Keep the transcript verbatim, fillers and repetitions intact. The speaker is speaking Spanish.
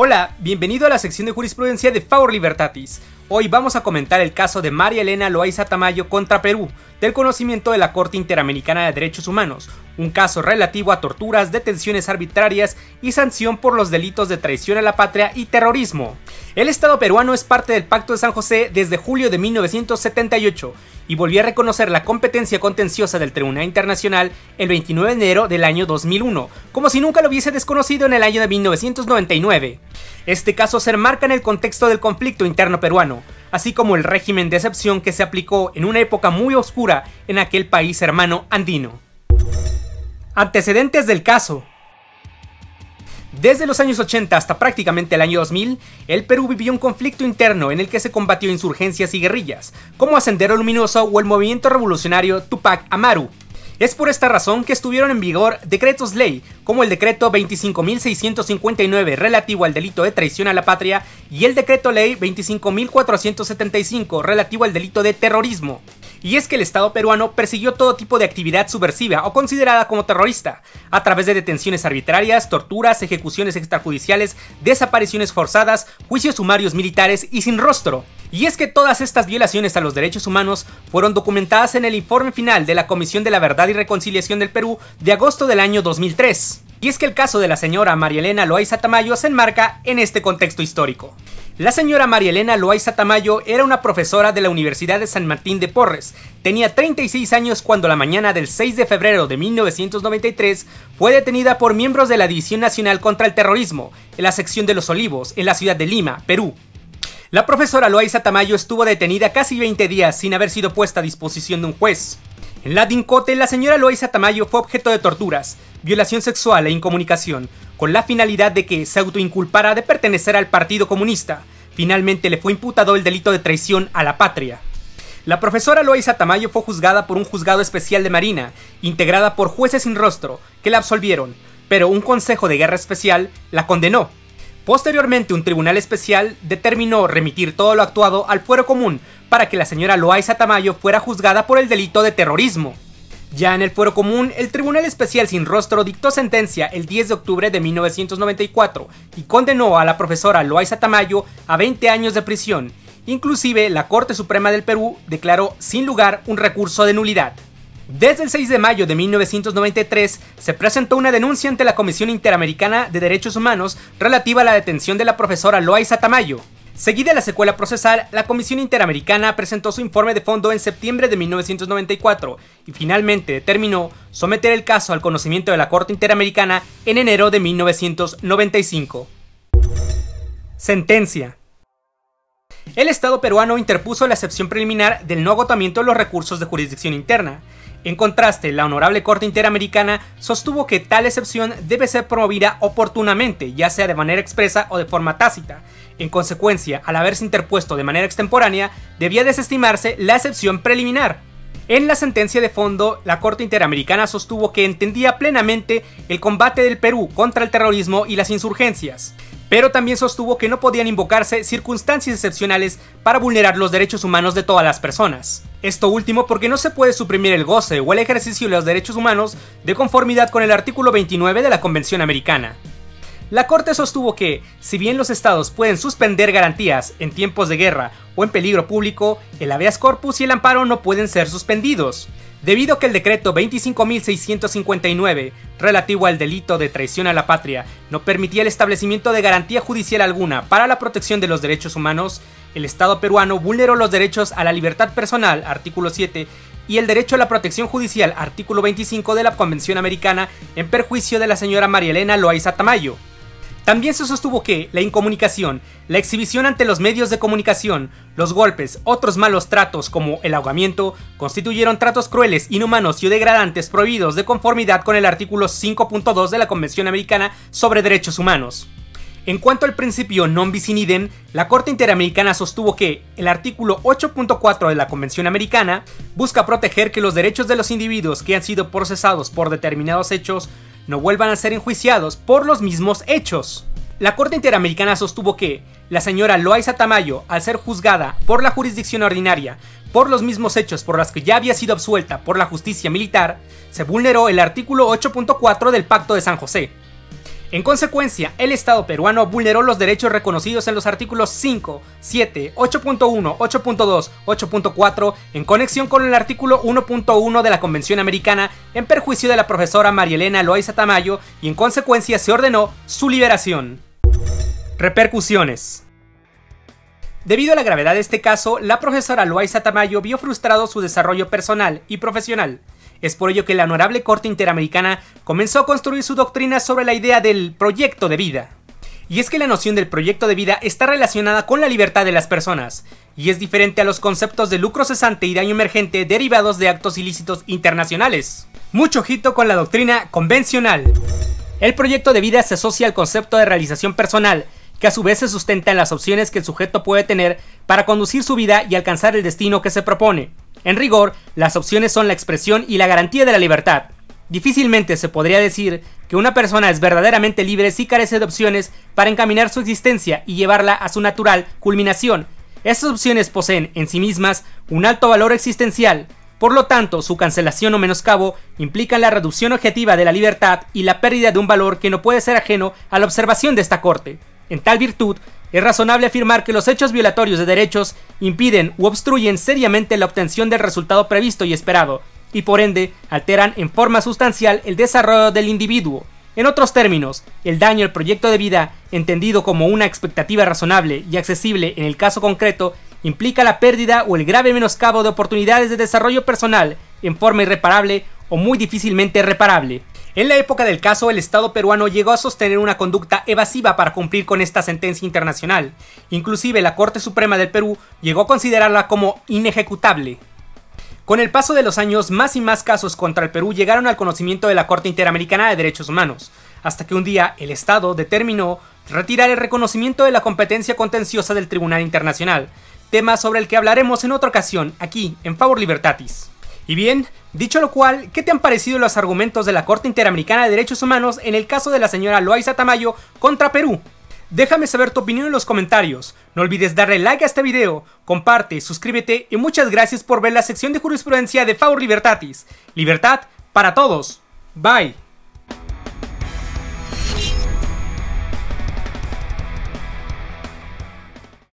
Hola, bienvenido a la sección de jurisprudencia de Favor Libertatis. Hoy vamos a comentar el caso de María Elena Loayza Tamayo contra Perú, del conocimiento de la Corte Interamericana de Derechos Humanos, un caso relativo a torturas, detenciones arbitrarias y sanción por los delitos de traición a la patria y terrorismo. El Estado peruano es parte del Pacto de San José desde julio de mil novecientos setenta y ocho y volvió a reconocer la competencia contenciosa del Tribunal Internacional el veintinueve de enero del año dos mil uno, como si nunca lo hubiese desconocido en el año de mil novecientos noventa y nueve. Este caso se enmarca en el contexto del conflicto interno peruano, así como el régimen de excepción que se aplicó en una época muy oscura en aquel país hermano andino. Antecedentes del caso. Desde los años ochenta hasta prácticamente el año dos mil, el Perú vivió un conflicto interno en el que se combatió insurgencias y guerrillas, como Sendero Luminoso o el Movimiento Revolucionario Túpac Amaru. Es por esta razón que estuvieron en vigor decretos ley, como el Decreto veinticinco mil seiscientos cincuenta y nueve relativo al delito de traición a la patria y el Decreto Ley veinticinco mil cuatrocientos setenta y cinco relativo al delito de terrorismo. Y es que el Estado peruano persiguió todo tipo de actividad subversiva o considerada como terrorista, a través de detenciones arbitrarias, torturas, ejecuciones extrajudiciales, desapariciones forzadas, juicios sumarios militares y sin rostro. Y es que todas estas violaciones a los derechos humanos fueron documentadas en el informe final de la Comisión de la Verdad y Reconciliación del Perú de agosto del año dos mil tres. Y es que el caso de la señora María Elena Loayza Tamayo se enmarca en este contexto histórico. La señora María Elena Loayza Tamayo era una profesora de la Universidad de San Martín de Porres. Tenía treinta y seis años cuando la mañana del seis de febrero de mil novecientos noventa y tres fue detenida por miembros de la División Nacional contra el Terrorismo, en la sección de Los Olivos, en la ciudad de Lima, Perú. La profesora Loayza Tamayo estuvo detenida casi veinte días sin haber sido puesta a disposición de un juez. En la DINCOTE, la señora Loayza Tamayo fue objeto de torturas, violación sexual e incomunicación, con la finalidad de que se autoinculpara de pertenecer al Partido Comunista. Finalmente le fue imputado el delito de traición a la patria. La profesora Loayza Tamayo fue juzgada por un juzgado especial de Marina, integrada por jueces sin rostro, que la absolvieron, pero un consejo de guerra especial la condenó. Posteriormente, un tribunal especial determinó remitir todo lo actuado al fuero común para que la señora Loayza Tamayo fuera juzgada por el delito de terrorismo. Ya en el fuero común, el tribunal especial sin rostro dictó sentencia el diez de octubre de mil novecientos noventa y cuatro y condenó a la profesora Loayza Tamayo a veinte años de prisión. Inclusive, la Corte Suprema del Perú declaró sin lugar un recurso de nulidad. Desde el seis de mayo de mil novecientos noventa y tres se presentó una denuncia ante la Comisión Interamericana de Derechos Humanos relativa a la detención de la profesora Loayza Tamayo. Seguida la secuela procesal, la Comisión Interamericana presentó su informe de fondo en septiembre de mil novecientos noventa y cuatro y finalmente determinó someter el caso al conocimiento de la Corte Interamericana en enero de mil novecientos noventa y cinco. Sentencia. El Estado peruano interpuso la excepción preliminar del no agotamiento de los recursos de jurisdicción interna. En contraste, la Honorable Corte Interamericana sostuvo que tal excepción debe ser promovida oportunamente, ya sea de manera expresa o de forma tácita. En consecuencia, al haberse interpuesto de manera extemporánea, debía desestimarse la excepción preliminar. En la sentencia de fondo, la Corte Interamericana sostuvo que entendía plenamente el combate del Perú contra el terrorismo y las insurgencias, pero también sostuvo que no podían invocarse circunstancias excepcionales para vulnerar los derechos humanos de todas las personas. Esto último porque no se puede suprimir el goce o el ejercicio de los derechos humanos de conformidad con el artículo veintinueve de la Convención Americana. La Corte sostuvo que, si bien los estados pueden suspender garantías en tiempos de guerra o en peligro público, el habeas corpus y el amparo no pueden ser suspendidos. Debido a que el decreto veinticinco mil seiscientos cincuenta y nueve, relativo al delito de traición a la patria, no permitía el establecimiento de garantía judicial alguna para la protección de los derechos humanos, el Estado peruano vulneró los derechos a la libertad personal, artículo siete, y el derecho a la protección judicial, artículo veinticinco de la Convención Americana, en perjuicio de la señora María Elena Loayza Tamayo. También se sostuvo que la incomunicación, la exhibición ante los medios de comunicación, los golpes, otros malos tratos como el ahogamiento, constituyeron tratos crueles, inhumanos y degradantes prohibidos de conformidad con el artículo cinco punto dos de la Convención Americana sobre Derechos Humanos. En cuanto al principio non bis in idem, la Corte Interamericana sostuvo que el artículo ocho punto cuatro de la Convención Americana busca proteger que los derechos de los individuos que han sido procesados por determinados hechos no vuelvan a ser enjuiciados por los mismos hechos. La Corte Interamericana sostuvo que la señora Loayza Tamayo, al ser juzgada por la jurisdicción ordinaria por los mismos hechos por los que ya había sido absuelta por la justicia militar, se vulneró el artículo ocho punto cuatro del Pacto de San José. En consecuencia, el Estado peruano vulneró los derechos reconocidos en los artículos cinco, siete, ocho punto uno, ocho punto dos, ocho punto cuatro en conexión con el artículo uno punto uno de la Convención Americana en perjuicio de la profesora María Elena Loayza Tamayo y en consecuencia se ordenó su liberación. Repercusiones. Debido a la gravedad de este caso, la profesora Loayza Tamayo vio frustrado su desarrollo personal y profesional. Es por ello que la Honorable Corte Interamericana comenzó a construir su doctrina sobre la idea del proyecto de vida. Y es que la noción del proyecto de vida está relacionada con la libertad de las personas, y es diferente a los conceptos de lucro cesante y daño emergente derivados de actos ilícitos internacionales. Mucho ojito con la doctrina convencional. El proyecto de vida se asocia al concepto de realización personal, que a su vez se sustenta en las opciones que el sujeto puede tener para conducir su vida y alcanzar el destino que se propone. En rigor, las opciones son la expresión y la garantía de la libertad. Difícilmente se podría decir que una persona es verdaderamente libre si carece de opciones para encaminar su existencia y llevarla a su natural culminación. Estas opciones poseen en sí mismas un alto valor existencial, por lo tanto su cancelación o menoscabo implican la reducción objetiva de la libertad y la pérdida de un valor que no puede ser ajeno a la observación de esta corte. En tal virtud, es razonable afirmar que los hechos violatorios de derechos impiden u obstruyen seriamente la obtención del resultado previsto y esperado, y por ende alteran en forma sustancial el desarrollo del individuo. En otros términos, el daño al proyecto de vida, entendido como una expectativa razonable y accesible en el caso concreto, implica la pérdida o el grave menoscabo de oportunidades de desarrollo personal en forma irreparable o muy difícilmente reparable. En la época del caso, el Estado peruano llegó a sostener una conducta evasiva para cumplir con esta sentencia internacional. Inclusive la Corte Suprema del Perú llegó a considerarla como inejecutable. Con el paso de los años, más y más casos contra el Perú llegaron al conocimiento de la Corte Interamericana de Derechos Humanos, hasta que un día el Estado determinó retirar el reconocimiento de la competencia contenciosa del Tribunal Internacional, tema sobre el que hablaremos en otra ocasión, aquí en Favor Libertatis. Y bien, dicho lo cual, ¿qué te han parecido los argumentos de la Corte Interamericana de Derechos Humanos en el caso de la señora Loayza Tamayo contra Perú? Déjame saber tu opinión en los comentarios, no olvides darle like a este video, comparte, suscríbete y muchas gracias por ver la sección de jurisprudencia de Favor Libertatis. Libertad para todos. Bye.